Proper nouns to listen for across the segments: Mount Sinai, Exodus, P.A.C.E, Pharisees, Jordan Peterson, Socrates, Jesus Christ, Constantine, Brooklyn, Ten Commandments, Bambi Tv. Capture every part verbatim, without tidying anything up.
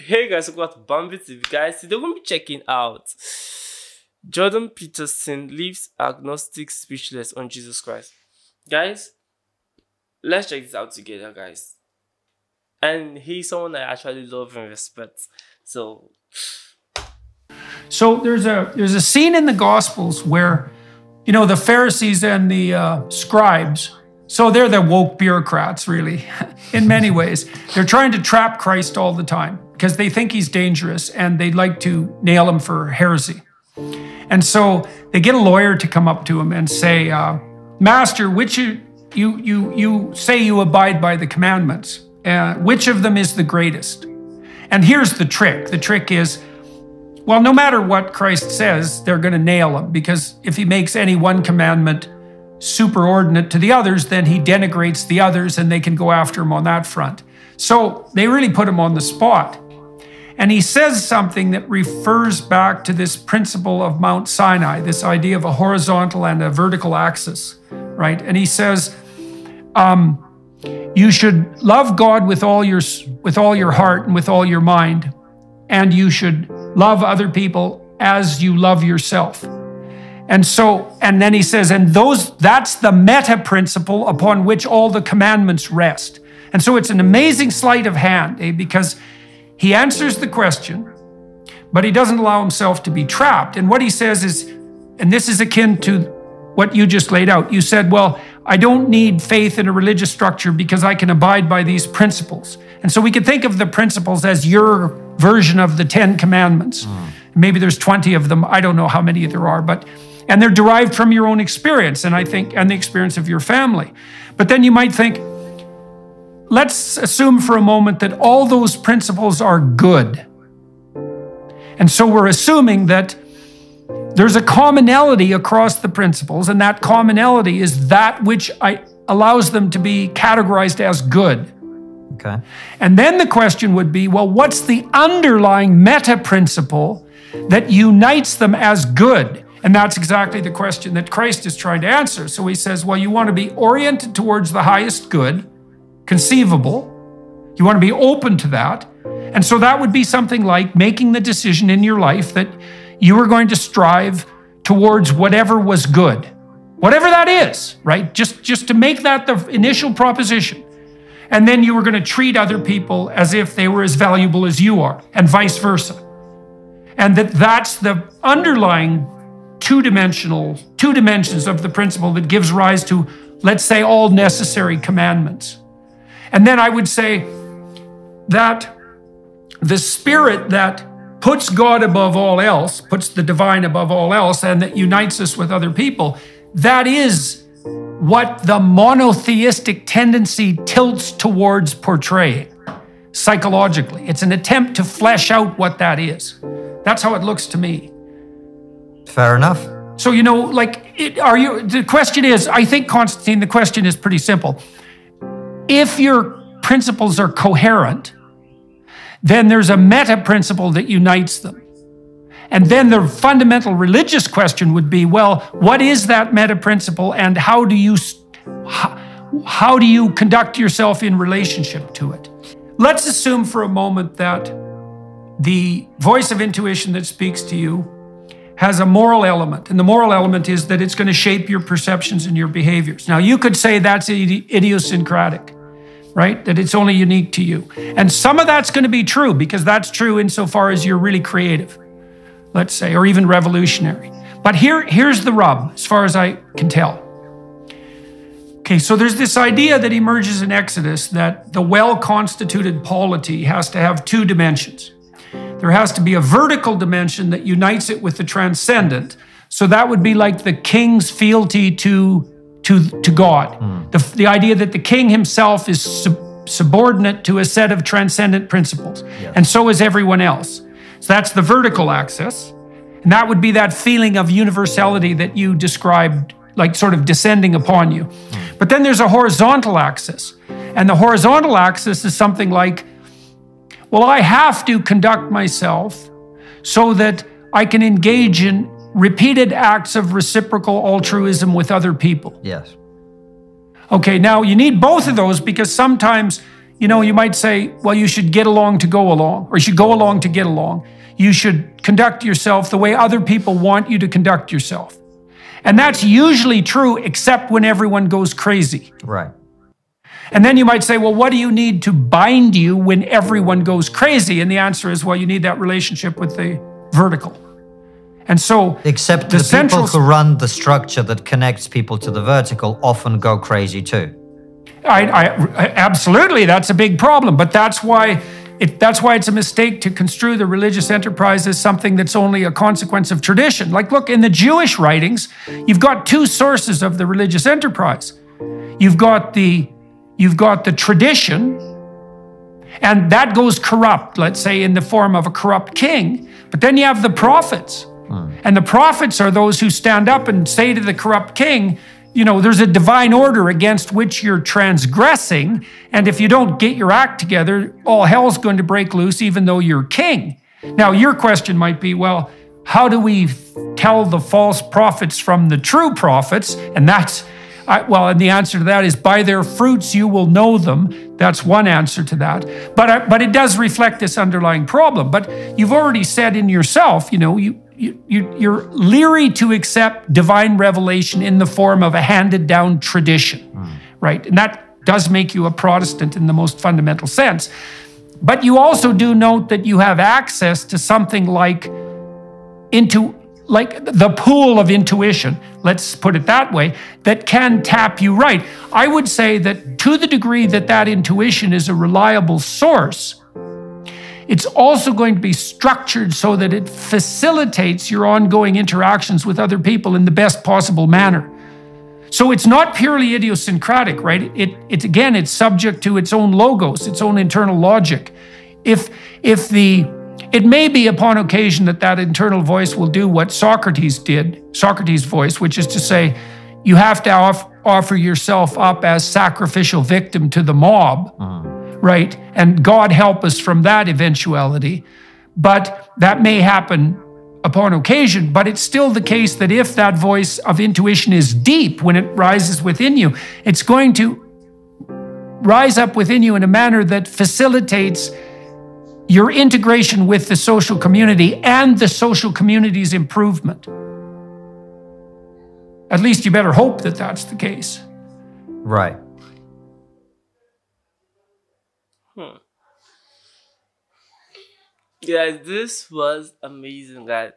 Hey guys, welcome to Bambi T V. Guys, today we're going to be checking out Jordan Peterson leaves agnostics speechless on Jesus Christ. Guys, let's check this out together, guys. And he's someone I actually love and respect. So, so there's a there's a scene in the Gospels where, you know, the Pharisees and the uh, scribes. So they're the woke bureaucrats, really, in many ways. They're trying to trap Christ all the time because they think he's dangerous and they'd like to nail him for heresy. And so they get a lawyer to come up to him and say, uh, Master, which you, you, you, you say you abide by the commandments. Uh, which of them is the greatest? And here's the trick. The trick is, well, no matter what Christ says, they're going to nail him, because if he makes any one commandment superordinate to the others, then he denigrates the others and they can go after him on that front. So they really put him on the spot. And he says something that refers back to this principle of Mount Sinai, this idea of a horizontal and a vertical axis, right? And he says, um, you should love God with all your, with all your heart and with all your mind, and you should love other people as you love yourself. And so, and then he says, and those, that's the meta principle upon which all the commandments rest. And so it's an amazing sleight of hand, eh? Because he answers the question, but he doesn't allow himself to be trapped. And what he says is, and this is akin to what you just laid out. You said, well, I don't need faith in a religious structure because I can abide by these principles. And so we could think of the principles as your version of the Ten Commandments. Mm. Maybe there's twenty of them. I don't know how many there are, but... and they're derived from your own experience, and I think, and the experience of your family. But then you might think, let's assume for a moment that all those principles are good. And so we're assuming that there's a commonality across the principles, and that commonality is that which I, allows them to be categorized as good. Okay. And then the question would be, well, what's the underlying meta principle that unites them as good? And that's exactly the question that Christ is trying to answer. So he says, well, you want to be oriented towards the highest good conceivable. You want to be open to that. And so that would be something like making the decision in your life that you were going to strive towards whatever was good, whatever that is, right? Just, just to make that the initial proposition. And then you were going to treat other people as if they were as valuable as you are, and vice versa. And that that's the underlying two-dimensional, two dimensions of the principle that gives rise to, let's say, all necessary commandments. And then I would say that the spirit that puts God above all else, puts the divine above all else, and that unites us with other people, that is what the monotheistic tendency tilts towards portraying psychologically. It's an attempt to flesh out what that is. That's how it looks to me. Fair enough. So, you know, like, it, are you, the question is, I think, Constantine, the question is pretty simple. If your principles are coherent, then there's a meta principle that unites them. And then the fundamental religious question would be, well, what is that meta principle, and how do you, how, how do you conduct yourself in relationship to it? Let's assume for a moment that the voice of intuition that speaks to you has a moral element, and the moral element is that it's going to shape your perceptions and your behaviors. Now, you could say that's idiosyncratic, right? That it's only unique to you. And some of that's going to be true, because that's true insofar as you're really creative, let's say, or even revolutionary. But here, here's the rub, as far as I can tell. Okay, so there's this idea that emerges in Exodus that the well-constituted polity has to have two dimensions. There has to be a vertical dimension that unites it with the transcendent. So that would be like the king's fealty to, to, to God. Mm. The, the idea that the king himself is sub subordinate to a set of transcendent principles. Yeah. And so is everyone else. So that's the vertical axis. And that would be that feeling of universality that you described, like sort of descending upon you. Mm. But then there's a horizontal axis. And the horizontal axis is something like, well, I have to conduct myself so that I can engage in repeated acts of reciprocal altruism with other people. Yes. Okay, now you need both of those, because sometimes You know, you might say, well, you should get along to go along, or you should go along to get along. You should conduct yourself the way other people want you to conduct yourself. And that's usually true, except when everyone goes crazy. Right. And then you might say, well, what do you need to bind you when everyone goes crazy? And the answer is, well, you need that relationship with the vertical. And so, except the, the people who run the structure that connects people to the vertical often go crazy too. I, I, I absolutely, that's a big problem. But that's why, it, that's why it's a mistake to construe the religious enterprise as something that's only a consequence of tradition. Like, look, in the Jewish writings, you've got two sources of the religious enterprise. You've got the You've got the tradition, and that goes corrupt, let's say in the form of a corrupt king. But then you have the prophets. Hmm. And the prophets are those who stand up and say to the corrupt king, you know, there's a divine order against which you're transgressing. And if you don't get your act together, all hell's going to break loose, even though you're king. Now, your question might be, well, how do we tell the false prophets from the true prophets? And that's I, well, and the answer to that is, by their fruits you will know them. That's one answer to that. But I, but it does reflect this underlying problem. But you've already said in yourself, you know, you, you, you, you're leery to accept divine revelation in the form of a handed down tradition, mm. right? And that does make you a Protestant in the most fundamental sense. But you also do note that you have access to something like into like the pool of intuition, let's put it that way, that can tap you right. I would say that to the degree that that intuition is a reliable source, it's also going to be structured so that it facilitates your ongoing interactions with other people in the best possible manner. So it's not purely idiosyncratic, right? It, it again, it's subject to its own logos, its own internal logic. If, if the It may be upon occasion that that internal voice will do what Socrates did, Socrates' voice, which is to say, you have to off, offer yourself up as sacrificial victim to the mob, mm. right? And God help us from that eventuality. But that may happen upon occasion, but it's still the case that if that voice of intuition is deep, when it rises within you, it's going to rise up within you in a manner that facilitates your integration with the social community and the social community's improvement. At least you better hope that that's the case. Right. Hmm. Guys, this was amazing, guys.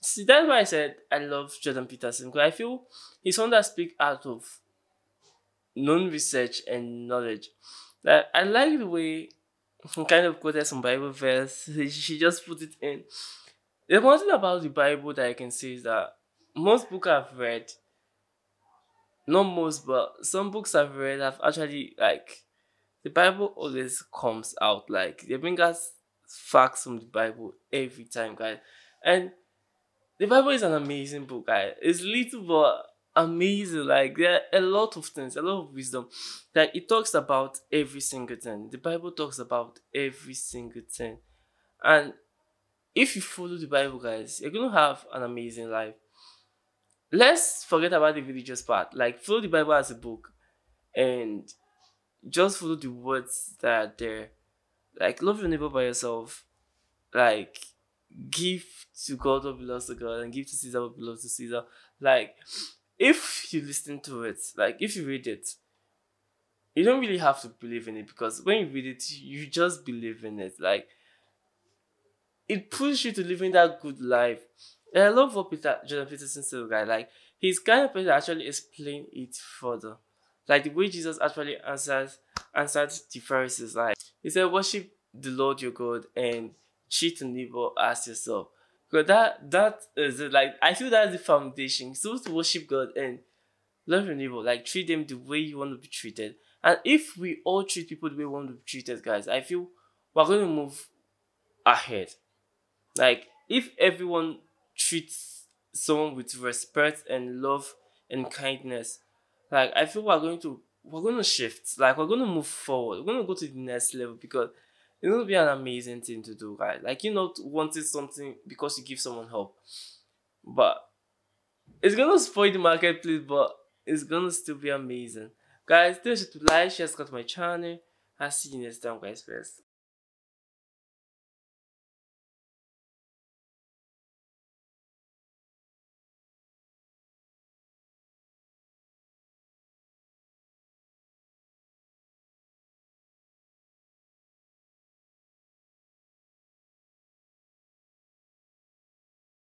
See, that's why I said I love Jordan Peterson, because I feel he's one that speaks out of known research and knowledge. Like, I like the way he kind of quoted some Bible verse. She just put it in. The one thing about the Bible that I can say is that most books I've read, not most, but some books I've read have actually, like, the Bible always comes out. Like, they bring us facts from the Bible every time, guys. And the Bible is an amazing book, guys. It's little but amazing. Like, there are a lot of things, a lot of wisdom. Like, it talks about every single thing. The Bible talks about every single thing. And if you follow the Bible, guys, you're gonna have an amazing life. Let's forget about the religious part. Like, follow the Bible as a book and just follow the words that are there. Like, love your neighbor by yourself. Like, give to God what belongs to God, and give to Caesar what belongs to Caesar. Like, if you listen to it, like if you read it, you don't really have to believe in it, because when you read it, you just believe in it. Like, it pushes you to living that good life. And I love what Peter, Jordan Peterson said, guy. Like, he's kind of person that actually explain it further. Like the way Jesus actually answered, answered the Pharisees. Like, he said, worship the Lord your God and cheat and neighbor as yourself. Because that, that is it. Like, I feel that's the foundation. You're supposed to worship God and love your neighbor. Like, treat them the way you want to be treated. And if we all treat people the way we want to be treated, guys, I feel we're going to move ahead. Like, if everyone treats someone with respect and love and kindness, like, I feel we're going to, we're going to shift. Like, we're going to move forward. We're going to go to the next level, because it's going to be an amazing thing to do, guys. Like, you're not wanting something because you give someone help. But it's going to spoil the marketplace, but it's going to still be amazing. Guys, don't forget to like, share, subscribe to my channel. I'll see you next time, guys. First.